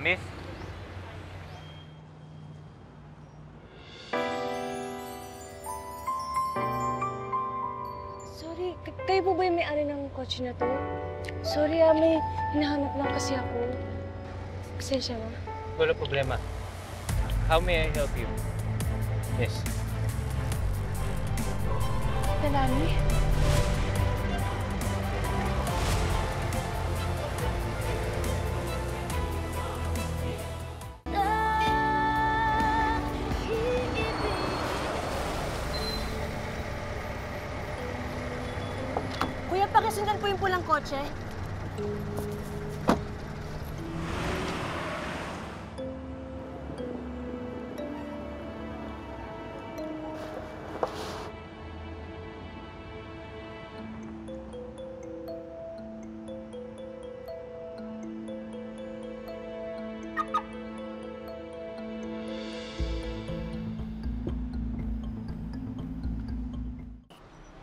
miss. Sorry, kayo po ba yung may-ari ng kotse na to? Sorry, may hinahanap lang kasi ako. Pasensya mo. Wala problema. How may I help you? Yes. Tanami? Kuya, pakisundan po yung pulang kotse.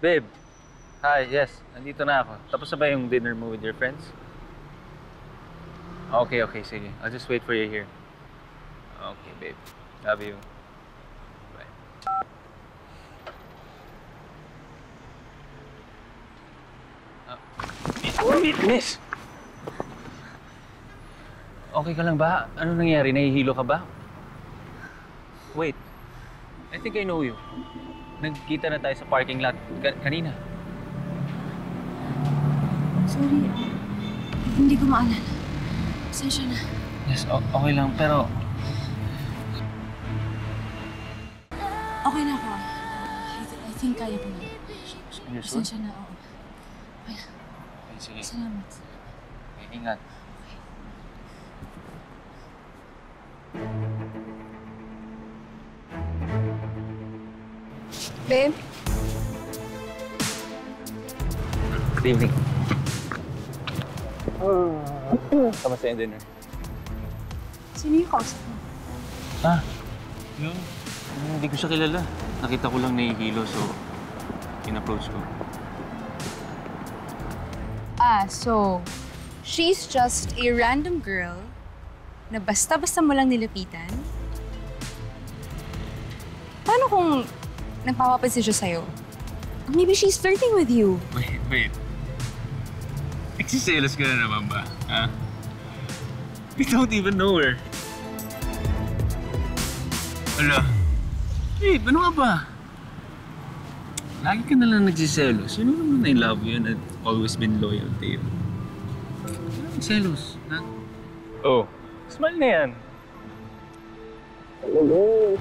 Babe, hi, yes, nandito na ako. Tapos na ba yung dinner mo with your friends? Okay, okay, sige. I'll just wait for you here. Okay, babe. Love you. Bye. Miss! Okay ka lang ba? Ano nangyari? Nahihilo ka ba? Wait. I think I know you. Nagkita na tayo sa parking lot kanina. Sorry, hindi ko maalala. Pasensya na. Yes, okay lang, pero... Okay na ako. I think kaya ko na. You're sure? Pasensya na, oo. Okay. Okay, sige. Salamat. Okay, ingat. Babe? Good evening. Kamusta yung dinner? Sino yung kausap mo? Ah, yun. Hindi ko siya kilala. Nakita ko lang nahihilo, so in-approach ko. Ah, so she's just a random girl na basta-basta mo lang nilapitan? Paano kung... nagpapapansin siya sa'yo? Maybe she's flirting with you. Wait, wait. Nagsiselos ka na naman ba? Huh? We don't even know her. Ala. Hey, ano ba? Lagi ka nalang nagsiselos. Sino naman I love you and always been loyal to you? Nagsiselos, ha? Oh, smile na yan. Hello.